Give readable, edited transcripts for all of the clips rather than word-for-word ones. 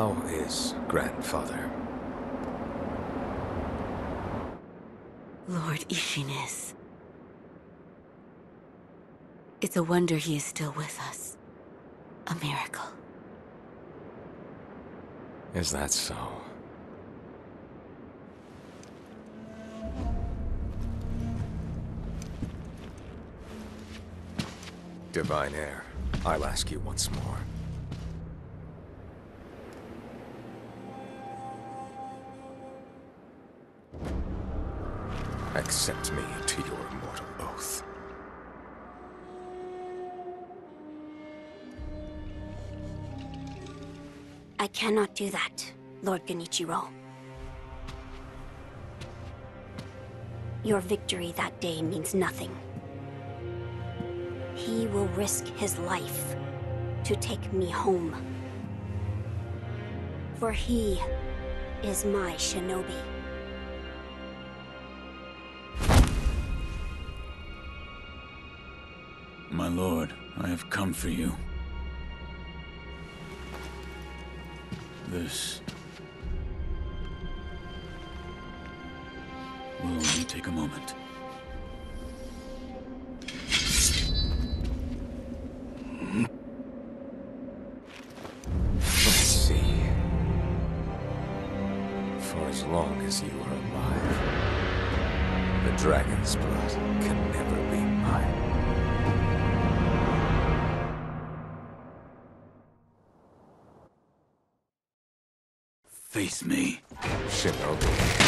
How is grandfather? Lord Ishin is. It's a wonder he is still with us. A miracle. Is that so? Divine Heir, I'll ask you once more. Accept me to your immortal oath. I cannot do that, Lord Genichiro. Your victory that day means nothing. He will risk his life to take me home. For he is my shinobi. My lord, I have come for you. This... will only take a moment. Let's see. For as long as you are alive, the dragon's blood can never be mine. Face me. Shinobi.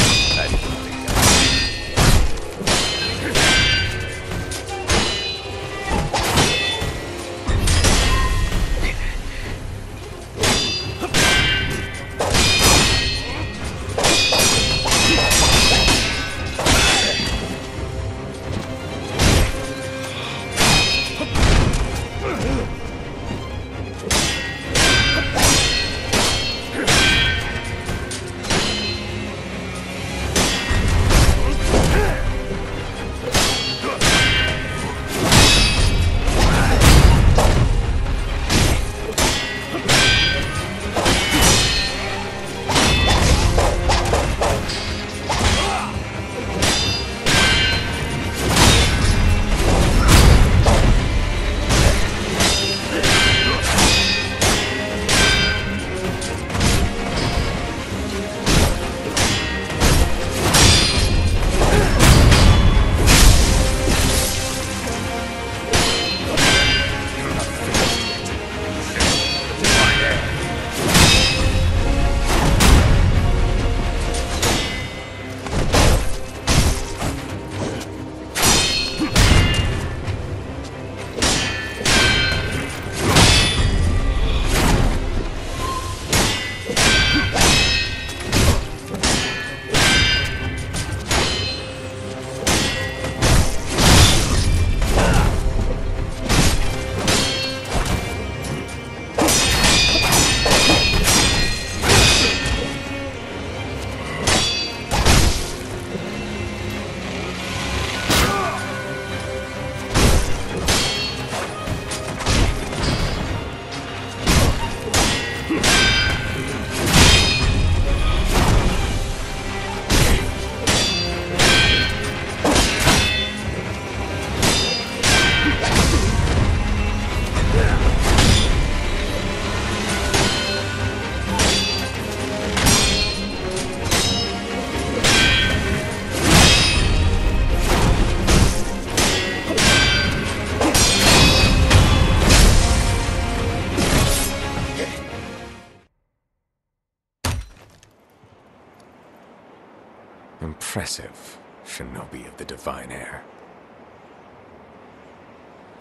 Impressive, Shinobi of the Divine Heir.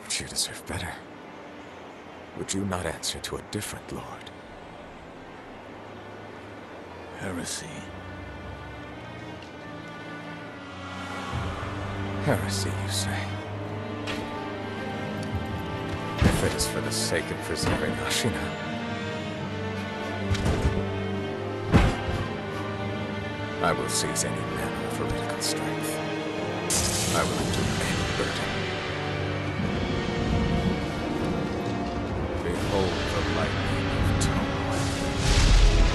But you deserve better. Would you not answer to a different lord? Heresy. Heresy, you say? If it is for the sake of preserving Ashina, I will seize any manner of political strength. I will endure any burden. Behold the lightning of Tomoe.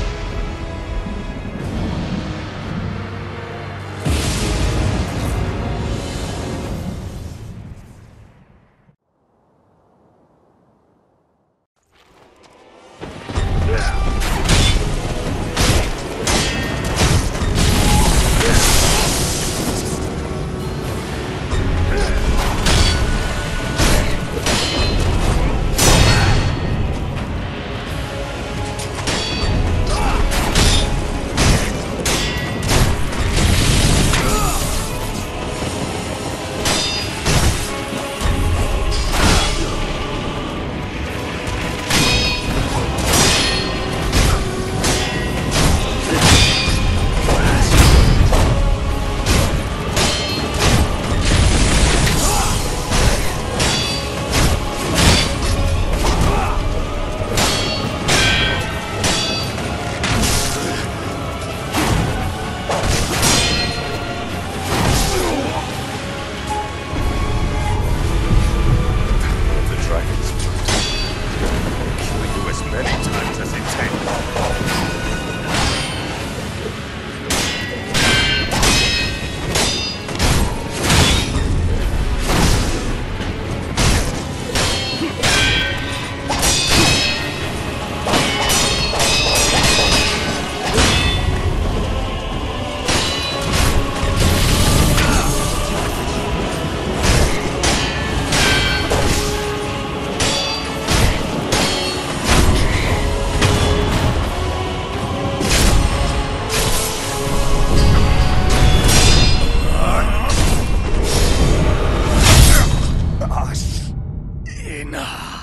Ashina.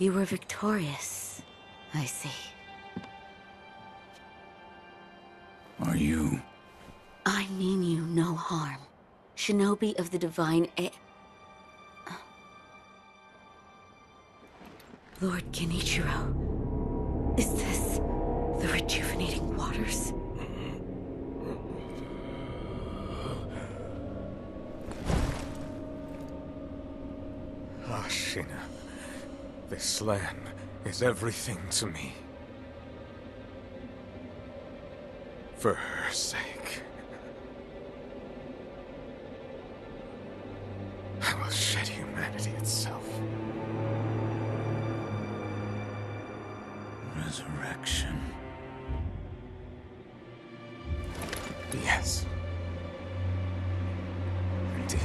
You were victorious, I see. Are you? I mean you no harm. Shinobi of the Divine Lord Genichiro, is this the rejuvenating waters? Ashina. This land is everything to me. For her sake. I will shed humanity itself. Resurrection. Yes. Indeed.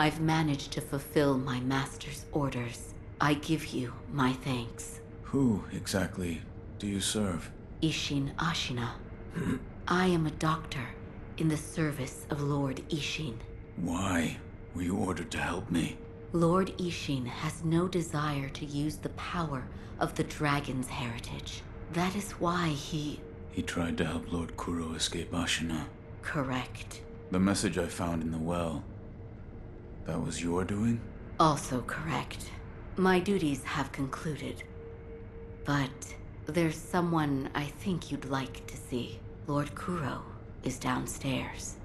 I've managed to fulfill my master's orders. I give you my thanks. Who exactly do you serve? Isshin Ashina. I am a doctor in the service of Lord Ishin. Why were you ordered to help me? Lord Ishin has no desire to use the power of the dragon's heritage. That is why he tried to help Lord Kuro escape Ashina. Correct. The message I found in the well, that was your doing? Also correct. My duties have concluded. But there's someone I think you'd like to see. Lord Kuro is downstairs.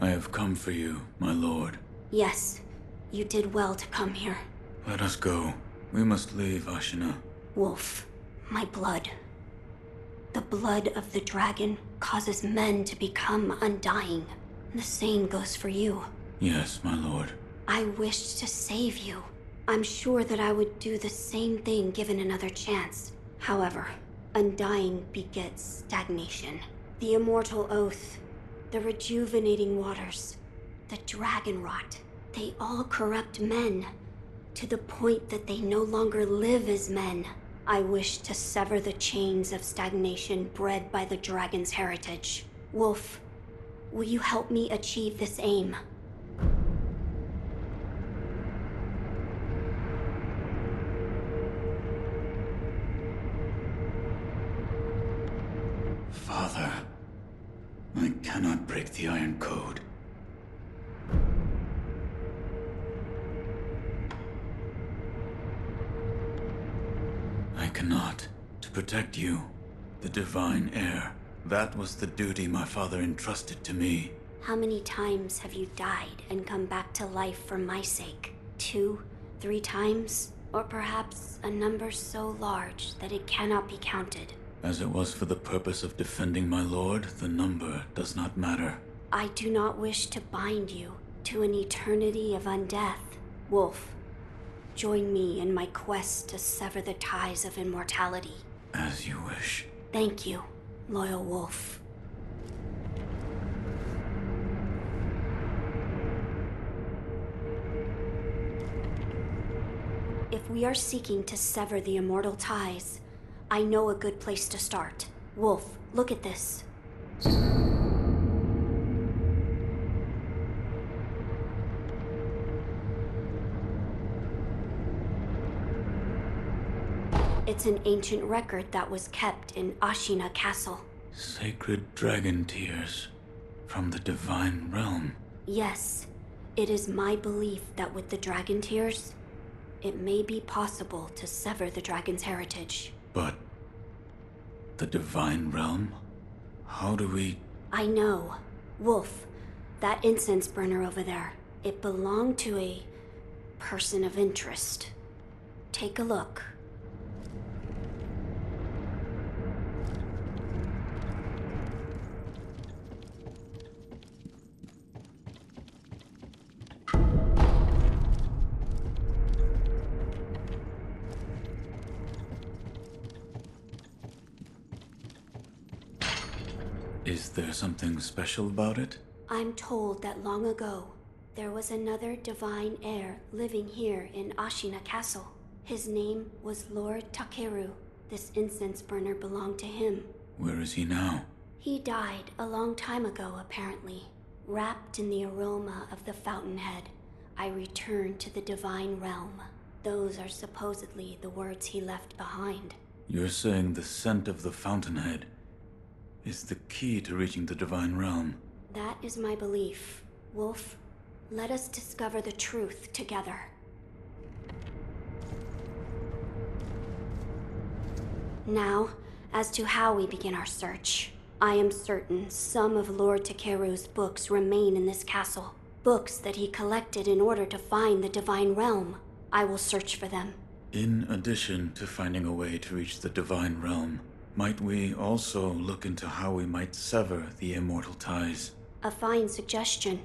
I have come for you, my lord. Yes, you did well to come here. Let us go. We must leave, Ashina. Wolf, my blood. The blood of the dragon causes men to become undying. The same goes for you. Yes, my lord. I wished to save you. I'm sure that I would do the same thing given another chance. However, undying begets stagnation. The immortal oath, the rejuvenating waters, the dragon rot, they all corrupt men to the point that they no longer live as men. I wish to sever the chains of stagnation bred by the dragon's heritage. Wolf, will you help me achieve this aim? Father, I cannot break the Iron Code. I cannot. To protect you, the divine heir. That was the duty my father entrusted to me. How many times have you died and come back to life for my sake? 2, 3 times? Or perhaps a number so large that it cannot be counted. As it was for the purpose of defending my lord, the number does not matter. I do not wish to bind you to an eternity of undeath. Wolf, join me in my quest to sever the ties of immortality. As you wish. Thank you, loyal wolf. If we are seeking to sever the immortal ties, I know a good place to start. Wolf, look at this. It's an ancient record that was kept in Ashina Castle. Sacred Dragon Tears from the Divine Realm. Yes, it is my belief that with the Dragon Tears, it may be possible to sever the dragon's heritage. But the Divine Realm? How do we... I know. Wolf, that incense burner over there, it belonged to a person of interest. Take a look. Is there something special about it? I'm told that long ago, there was another divine heir living here in Ashina Castle. His name was Lord Takeru. This incense burner belonged to him. Where is he now? He died a long time ago, apparently. Wrapped in the aroma of the Fountainhead, I returned to the Divine Realm. Those are supposedly the words he left behind. You're saying the scent of the Fountainhead is the key to reaching the Divine Realm? That is my belief. Wolf, let us discover the truth together. Now, as to how we begin our search. I am certain some of Lord Takeru's books remain in this castle. Books that he collected in order to find the Divine Realm. I will search for them. In addition to finding a way to reach the Divine Realm, might we also look into how we might sever the immortal ties? A fine suggestion.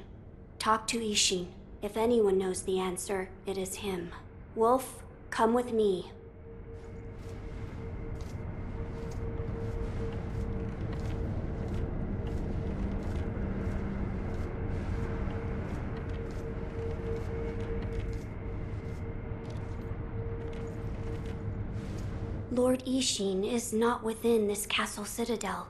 Talk to Isshin. If anyone knows the answer, it is him. Wolf, come with me. Lord Ishin is not within this castle citadel.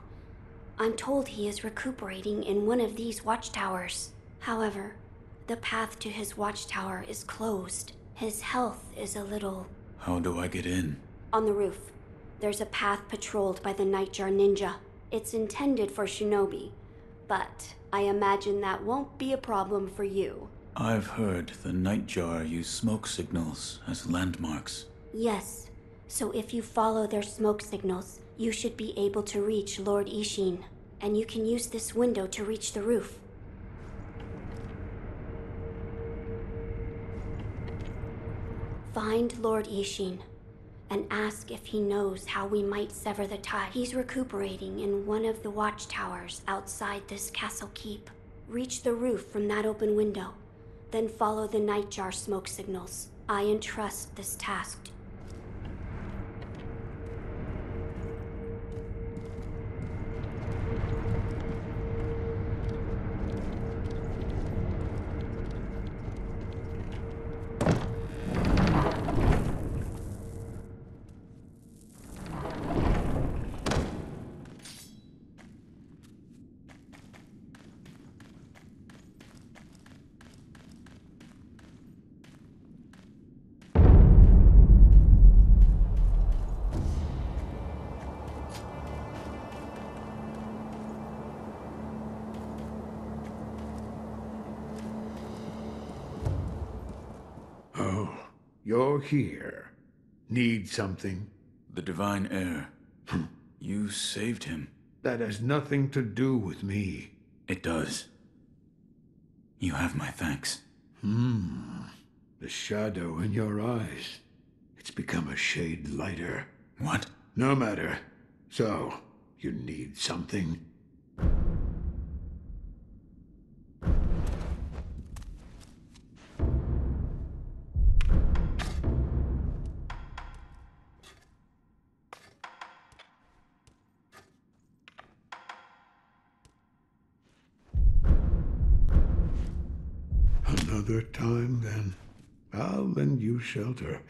I'm told he is recuperating in one of these watchtowers. However, the path to his watchtower is closed. His health is a little... How do I get in? On the roof. There's a path patrolled by the Nightjar Ninja. It's intended for shinobi, but I imagine that won't be a problem for you. I've heard the Nightjar use smoke signals as landmarks. Yes, so if you follow their smoke signals, you should be able to reach Lord Ishin, and you can use this window to reach the roof. Find Lord Ishin and ask if he knows how we might sever the tie. He's recuperating in one of the watchtowers outside this castle keep. Reach the roof from that open window, then follow the Nightjar smoke signals. I entrust this task. You're here. Need something? The Divine Heir. You saved him. That has nothing to do with me. It does. You have my thanks. The shadow in your eyes. It's become a shade lighter. What? No matter. So, you need something? Another time, then. I'll lend you shelter.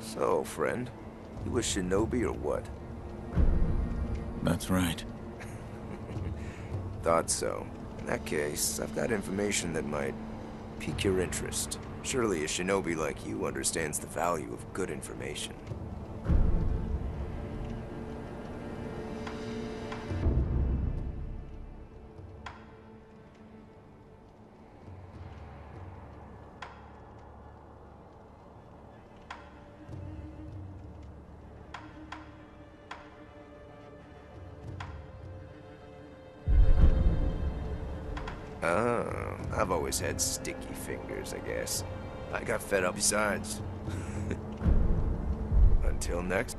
So, friend, you a shinobi or what? That's right. Thought so. In that case, I've got information that might pique your interest. Surely a shinobi like you understands the value of good information. I've always had sticky fingers, I guess. I got fed up besides. Until next.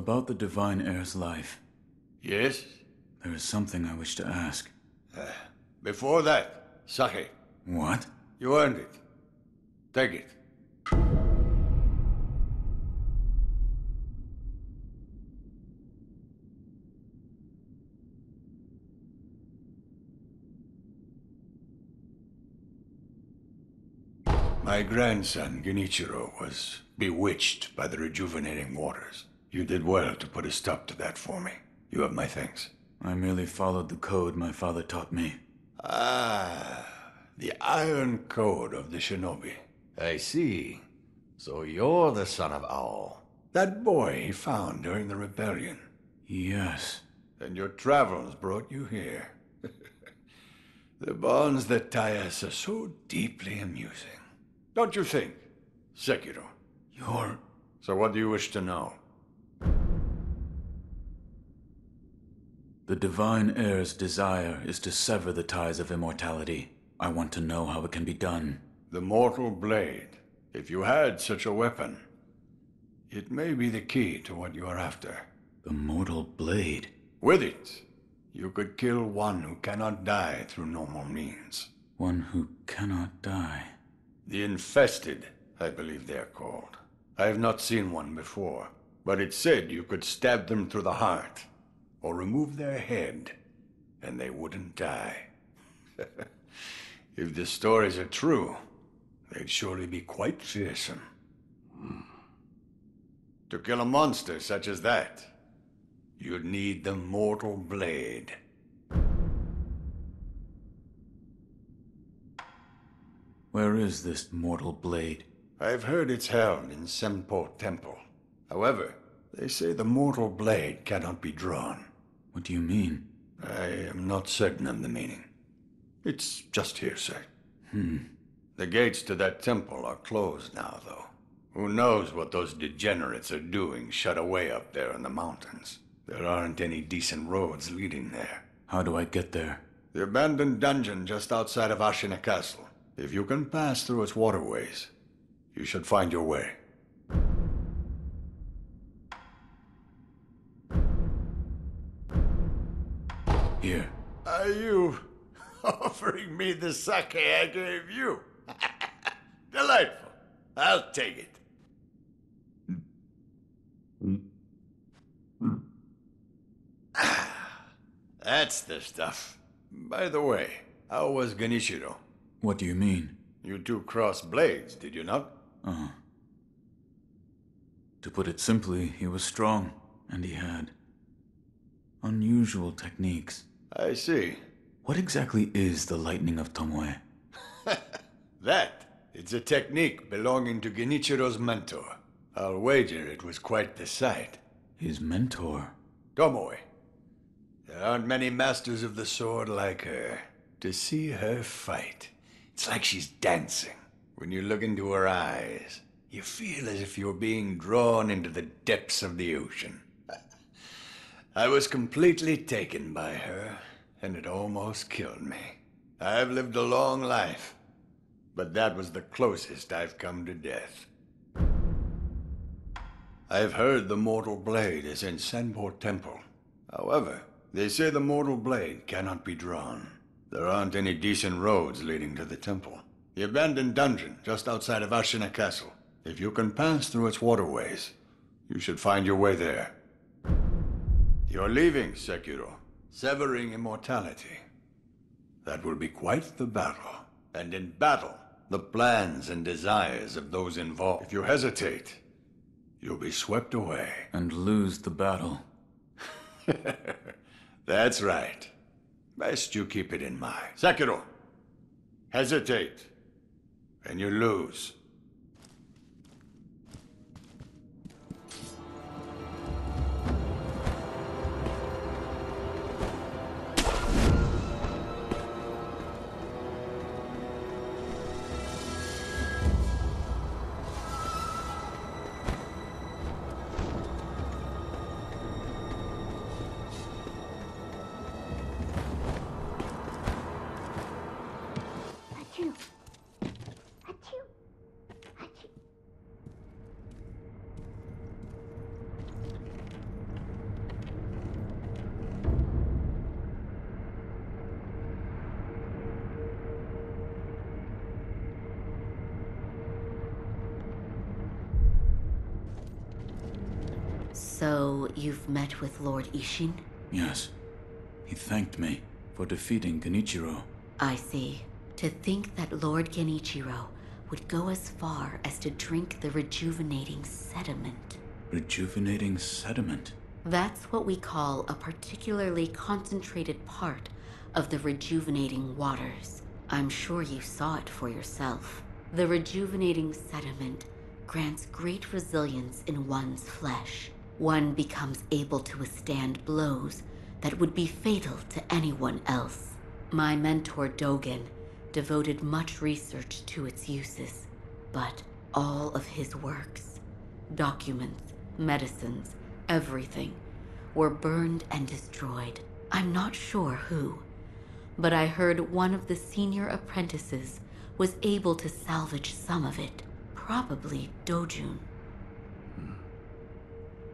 About the Divine Heir's life. Yes? There is something I wish to ask. Before that, sake. What? You earned it. Take it. My grandson, Genichiro, was bewitched by the rejuvenating waters. You did well to put a stop to that for me. You have my thanks. I merely followed the code my father taught me. Ah, the Iron Code of the Shinobi. I see. So you're the son of Owl. That boy he found during the rebellion. Yes. And your travels brought you here. The bonds that tie us are so deeply amusing. Don't you think, Sekiro? You're... So what do you wish to know? The Divine Heir's desire is to sever the ties of immortality. I want to know how it can be done. The mortal blade. If you had such a weapon, it may be the key to what you are after. The mortal blade? With it, you could kill one who cannot die through normal means. One who cannot die? The infested, I believe they are called. I have not seen one before, but it said you could stab them through the heart. Or remove their head, and they wouldn't die. If the stories are true, they'd surely be quite fearsome. To kill a monster such as that, you'd need the mortal blade. Where is this mortal blade? I've heard it's held in Senpou Temple. However, they say the mortal blade cannot be drawn. What do you mean? I am not certain of the meaning. It's just hearsay. The gates to that temple are closed now, though. Who knows what those degenerates are doing shut away up there in the mountains? There aren't any decent roads leading there. How do I get there? The abandoned dungeon just outside of Ashina Castle. If you can pass through its waterways, you should find your way. Here. Are you offering me the sake I gave you? Delightful. I'll take it. That's the stuff. By the way, how was Genichiro? What do you mean? You two crossed blades, did you not? To put it simply, he was strong, and he had unusual techniques. I see. What exactly is the lightning of Tomoe? That? It's a technique belonging to Genichiro's mentor. I'll wager it was quite the sight. His mentor? Tomoe. There aren't many masters of the sword like her. To see her fight, it's like she's dancing. When you look into her eyes, you feel as if you're being drawn into the depths of the ocean. I was completely taken by her, and it almost killed me. I've lived a long life, but that was the closest I've come to death. I've heard the mortal blade is in Senpou Temple. However, they say the mortal blade cannot be drawn. There aren't any decent roads leading to the temple. The abandoned dungeon just outside of Ashina Castle. If you can pass through its waterways, you should find your way there. You're leaving, Sekiro, severing immortality. That will be quite the battle. And in battle, the plans and desires of those involved. If you hesitate, you'll be swept away. And lose the battle. That's right. Best you keep it in mind. Sekiro, hesitate, and you lose. So, you've met with Lord Ishin? Yes. He thanked me for defeating Genichiro. I see. To think that Lord Genichiro would go as far as to drink the rejuvenating sediment. Rejuvenating sediment? That's what we call a particularly concentrated part of the rejuvenating waters. I'm sure you saw it for yourself. The rejuvenating sediment grants great resilience in one's flesh. One becomes able to withstand blows that would be fatal to anyone else. My mentor Dogen devoted much research to its uses, but all of his works, documents, medicines, everything, were burned and destroyed. I'm not sure who, but I heard one of the senior apprentices was able to salvage some of it, probably Dojun.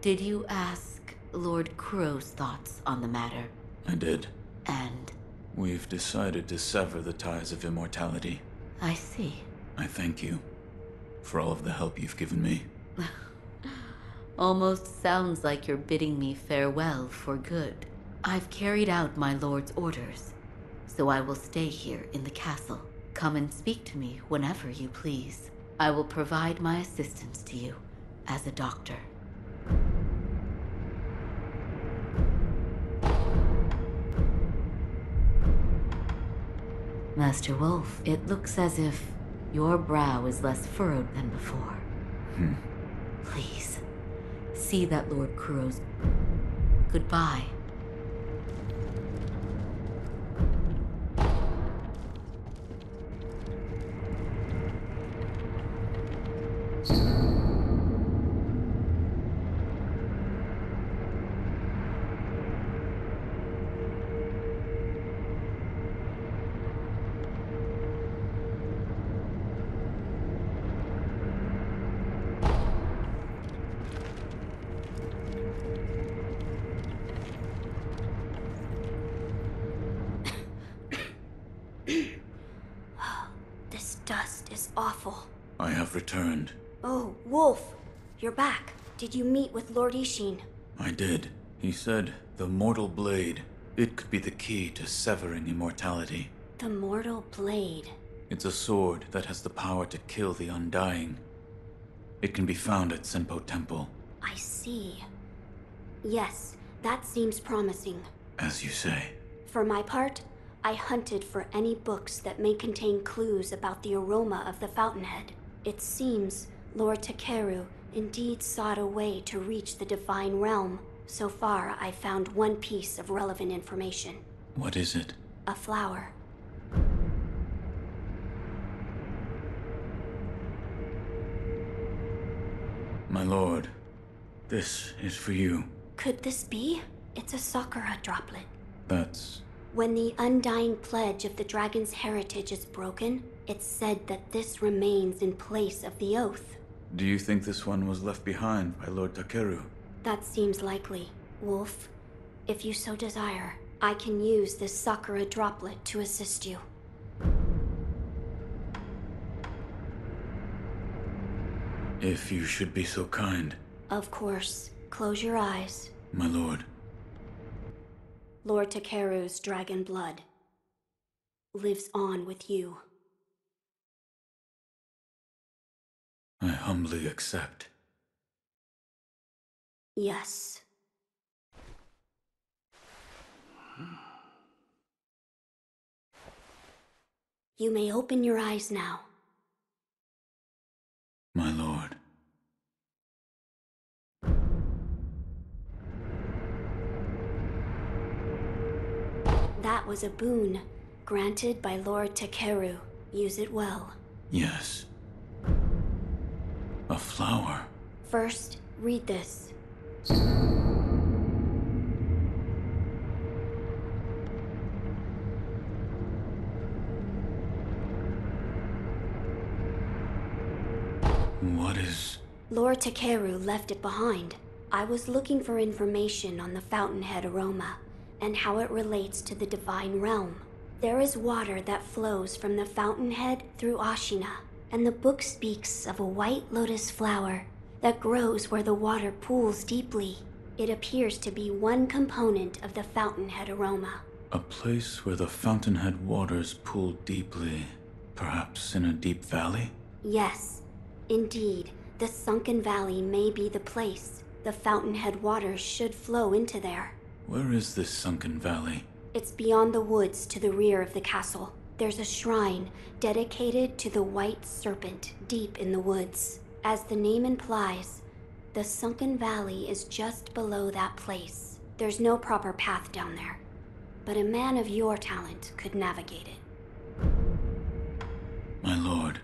Did you ask Lord Kuro's thoughts on the matter? I did. And? We've decided to sever the ties of immortality. I see. I thank you for all of the help you've given me. Almost sounds like you're bidding me farewell for good. I've carried out my lord's orders, so I will stay here in the castle. Come and speak to me whenever you please. I will provide my assistance to you as a doctor. Master Wolf, it looks as if your brow is less furrowed than before. Please, see that Lord Kuro's... Goodbye. Returned. Oh, Wolf, you're back. Did you meet with Lord Ishin? I did. He said the mortal blade, it could be the key to severing immortality. The mortal blade? It's a sword that has the power to kill the undying. It can be found at Senpou Temple. I see. Yes, that seems promising. As you say. For my part, I hunted for any books that may contain clues about the aroma of the Fountainhead. It seems Lord Takeru indeed sought a way to reach the Divine Realm. So far, I found one piece of relevant information. What is it? A flower. My lord, this is for you. Could this be? It's a Sakura droplet. That's... When the Undying Pledge of the Dragon's heritage is broken, it's said that this remains in place of the oath. Do you think this one was left behind by Lord Takeru? That seems likely. Wolf, if you so desire, I can use this Sakura droplet to assist you. If you should be so kind. Of course. Close your eyes. My lord. Lord Takeru's dragon blood lives on with you. I humbly accept. Yes. You may open your eyes now. My lord. That was a boon granted by Lord Takeru. Use it well. Yes. A flower. First, read this. What is... Lord Takeru left it behind. I was looking for information on the Fountainhead aroma and how it relates to the Divine Realm. There is water that flows from the Fountainhead through Ashina. And the book speaks of a white lotus flower that grows where the water pools deeply. It appears to be one component of the Fountainhead aroma. A place where the Fountainhead waters pool deeply, perhaps in a deep valley? Yes. Indeed, the Sunken Valley may be the place. The Fountainhead waters should flow into there. Where is this Sunken Valley? It's beyond the woods to the rear of the castle. There's a shrine dedicated to the White Serpent deep in the woods. As the name implies, the Sunken Valley is just below that place. There's no proper path down there, but a man of your talent could navigate it. My lord,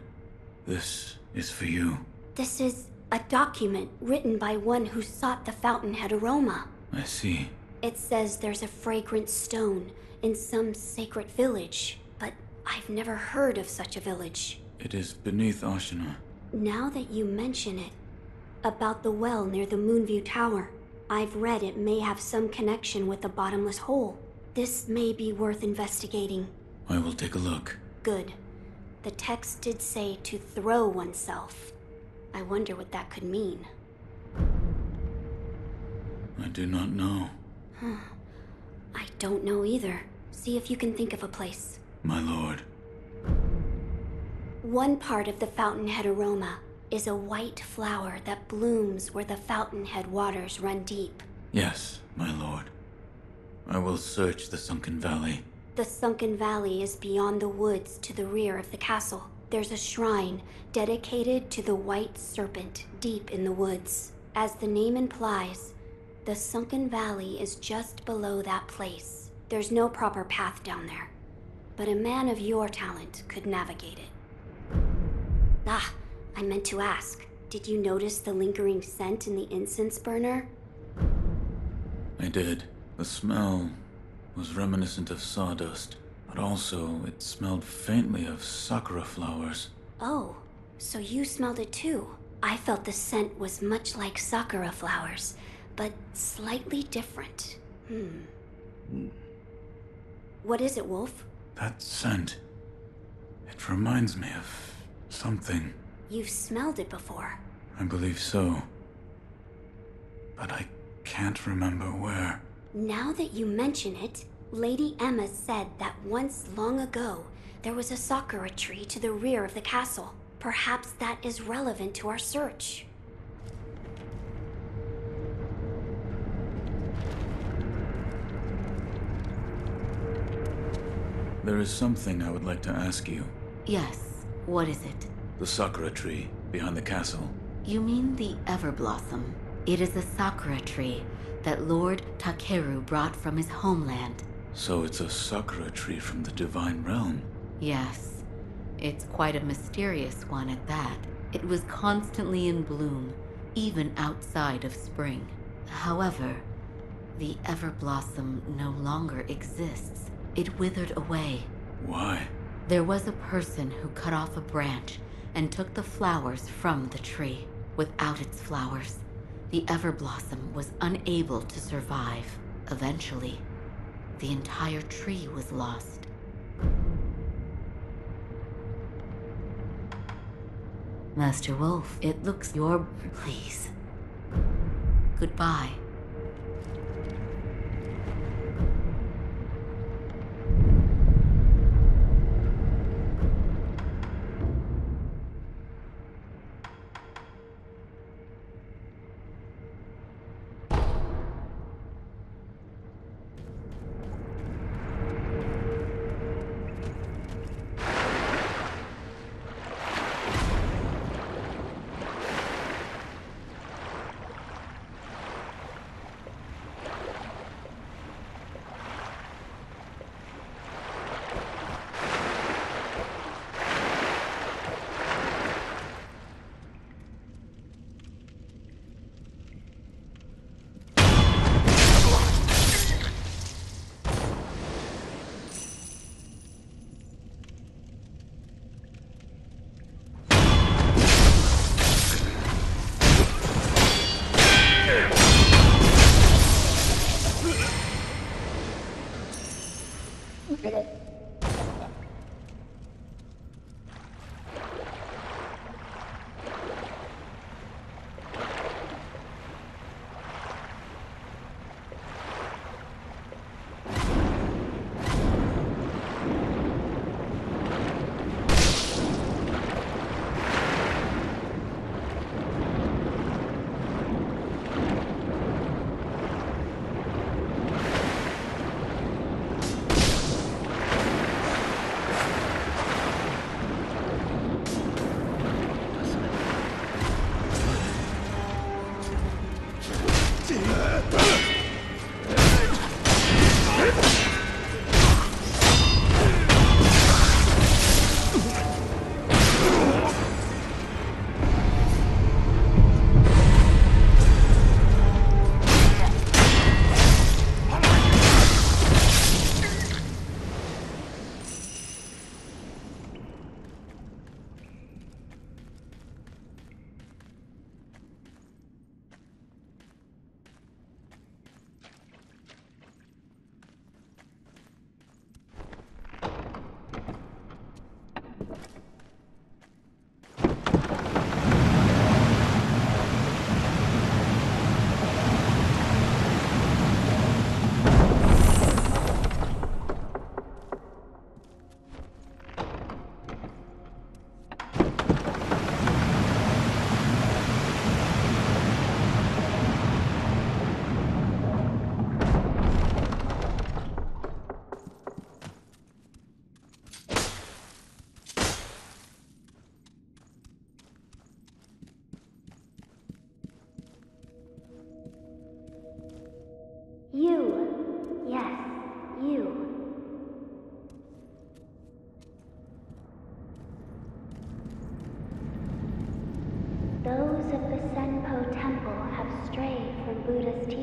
this is for you. This is a document written by one who sought the Fountainhead aroma. I see. It says there's a fragrant stone in some sacred village, but I've never heard of such a village. It is beneath Ashina. Now that you mention it, about the well near the Moonview Tower. I've read it may have some connection with the bottomless hole. This may be worth investigating. I will take a look. Good. The text did say to throw oneself. I wonder what that could mean. I do not know. I don't know either. See if you can think of a place. My lord. One part of the Fountainhead aroma is a white flower that blooms where the Fountainhead waters run deep. Yes, my lord. I will search the Sunken Valley. The Sunken Valley is beyond the woods to the rear of the castle. There's a shrine dedicated to the White Serpent deep in the woods. As the name implies, the Sunken Valley is just below that place. There's no proper path down there, but a man of your talent could navigate it. Ah! I meant to ask, did you notice the lingering scent in the incense burner? I did. The smell was reminiscent of sawdust, but also it smelled faintly of sakura flowers. Oh, so you smelled it too. I felt the scent was much like sakura flowers, but slightly different. What is it, Wolf? That scent. It reminds me of something. You've smelled it before. I believe so. But I can't remember where. Now that you mention it, Lady Emma said that once long ago, there was a sakura tree to the rear of the castle. Perhaps that is relevant to our search. There is something I would like to ask you. Yes, what is it? The sakura tree behind the castle. You mean the Everblossom? It is a sakura tree that Lord Takeru brought from his homeland. So it's a sakura tree from the Divine Realm? Yes. It's quite a mysterious one at that. It was constantly in bloom, even outside of spring. However, the Everblossom no longer exists. It withered away. Why? There was a person who cut off a branch and took the flowers from the tree. Without its flowers, the Everblossom was unable to survive. Eventually, the entire tree was lost. Master Wolf, it looks your... Please. Goodbye.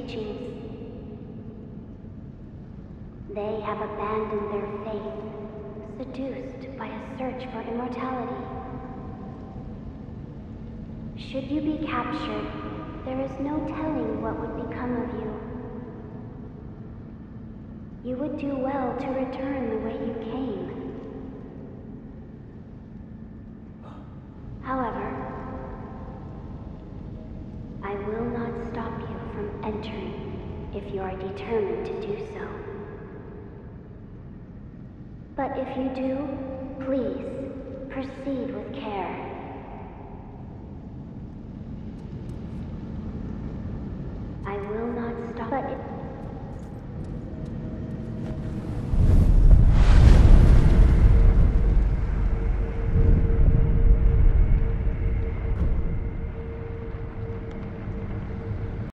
teachings. They have abandoned their faith, seduced by a search for immortality. Should you be captured, there is no telling what would become of you. You would do well to return the way you came. However, I will not stop you from entering if you are determined to do so. But if you do, please proceed with care.